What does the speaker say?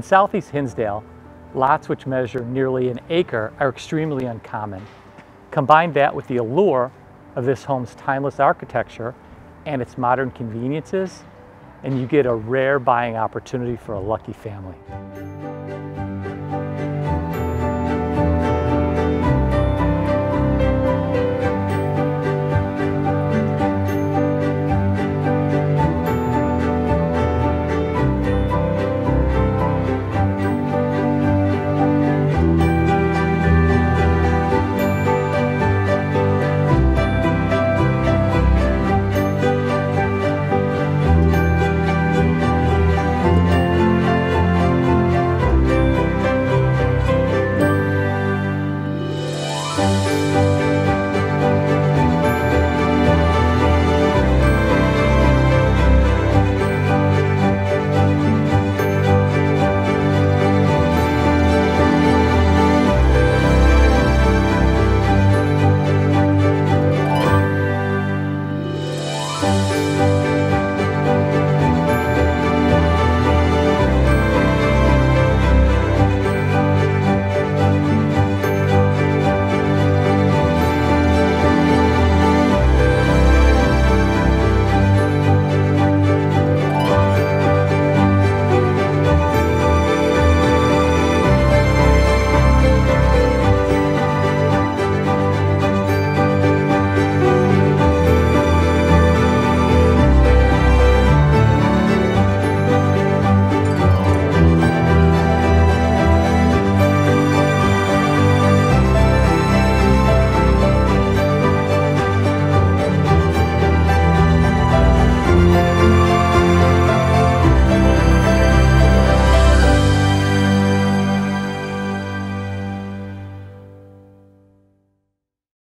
In southeast Hinsdale, lots which measure nearly an acre are extremely uncommon. Combine that with the allure of this home's timeless architecture and its modern conveniences, and you get a rare buying opportunity for a lucky family.